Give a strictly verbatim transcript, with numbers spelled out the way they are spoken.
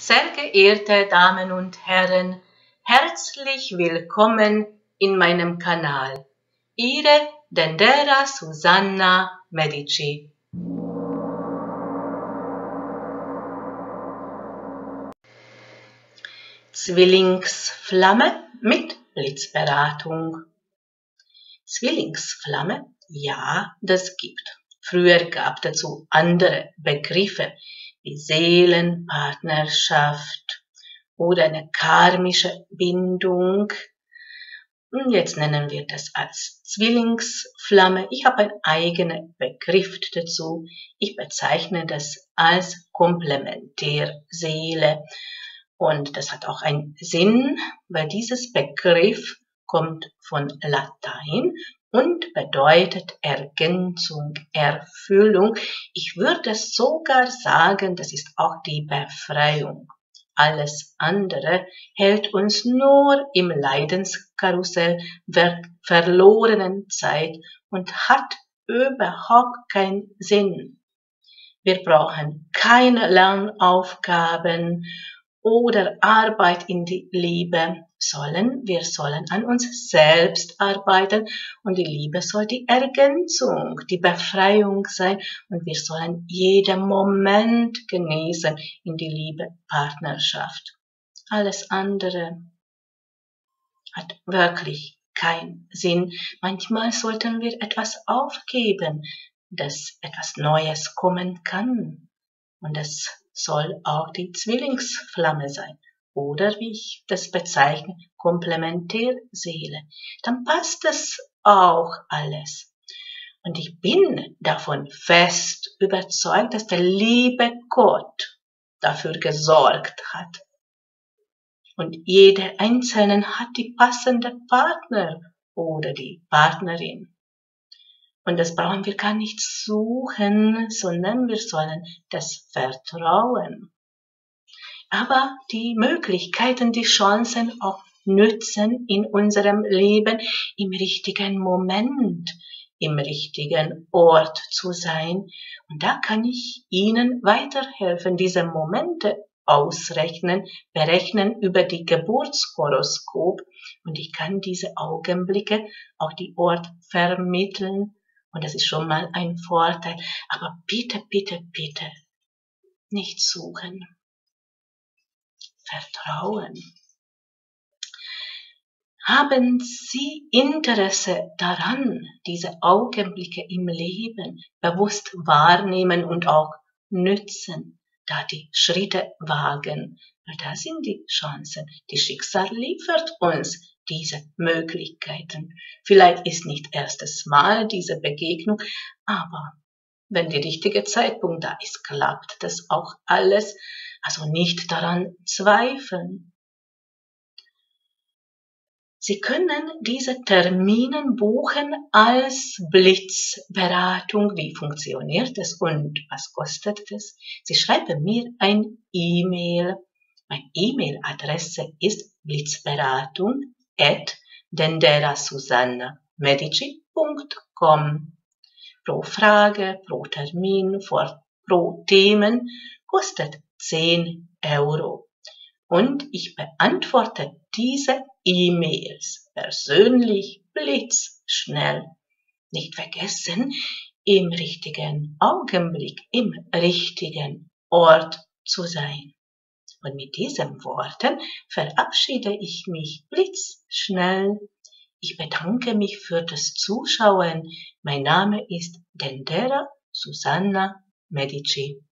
Sehr geehrte Damen und Herren, herzlich willkommen in meinem Kanal. Ihre Dendera Susanna Medici. Zwillingsflamme mit Blitzberatung. Zwillingsflamme, ja, das gibt. Früher gab dazu andere Begriffe wie Seelenpartnerschaft oder eine karmische Bindung. Und jetzt nennen wir das als Zwillingsflamme. Ich habe einen eigenen Begriff dazu. Ich bezeichne das als Komplementärseele. Und das hat auch einen Sinn, weil dieses Begriff kommt von Latein und bedeutet Ergänzung, Erfüllung. Ich würde sogar sagen, das ist auch die Befreiung. Alles andere hält uns nur im Leidenskarussell der verlorenen Zeit und hat überhaupt keinen Sinn. Wir brauchen keine Lernaufgaben oder Arbeit in die Liebe. Sollen, wir sollen an uns selbst arbeiten und die Liebe soll die Ergänzung, die Befreiung sein und wir sollen jeden Moment genießen in die Liebe, Partnerschaft. Alles andere hat wirklich keinen Sinn. Manchmal sollten wir etwas aufgeben, dass etwas Neues kommen kann und das soll auch die Zwillingsflamme sein. Oder wie ich das bezeichne, Komplementärseele, dann passt das auch alles. Und ich bin davon fest überzeugt, dass der liebe Gott dafür gesorgt hat. Und jeder Einzelne hat die passende Partner oder die Partnerin. Und das brauchen wir gar nicht suchen, sondern wir sollen das vertrauen. Aber die Möglichkeiten, die Chancen auch nützen in unserem Leben, im richtigen Moment, im richtigen Ort zu sein. Und da kann ich Ihnen weiterhelfen, diese Momente ausrechnen, berechnen über die Geburtshoroskop. Und ich kann diese Augenblicke, auch die Ort vermitteln. Und das ist schon mal ein Vorteil. Aber bitte, bitte, bitte nicht suchen. Vertrauen. Haben Sie Interesse daran, diese Augenblicke im Leben bewusst wahrnehmen und auch nützen, da die Schritte wagen? Weil da sind die Chancen. Das Schicksal liefert uns diese Möglichkeiten. Vielleicht ist nicht erstes Mal diese Begegnung, aber wenn der richtige Zeitpunkt da ist, klappt das auch alles. Also nicht daran zweifeln. Sie können diese Termine buchen als Blitzberatung. Wie funktioniert das und was kostet das? Sie schreiben mir ein E-Mail. Meine E-Mail-Adresse ist blitzberatung at denderasusannamedici punkt com. Pro Frage, pro Termin, pro Themen kostet zehn Euro. Und ich beantworte diese E-Mails persönlich blitzschnell. Nicht vergessen, im richtigen Augenblick, im richtigen Ort zu sein. Und mit diesen Worten verabschiede ich mich blitzschnell. Ich bedanke mich für das Zuschauen. Mein Name ist Dendera Susanna Medici.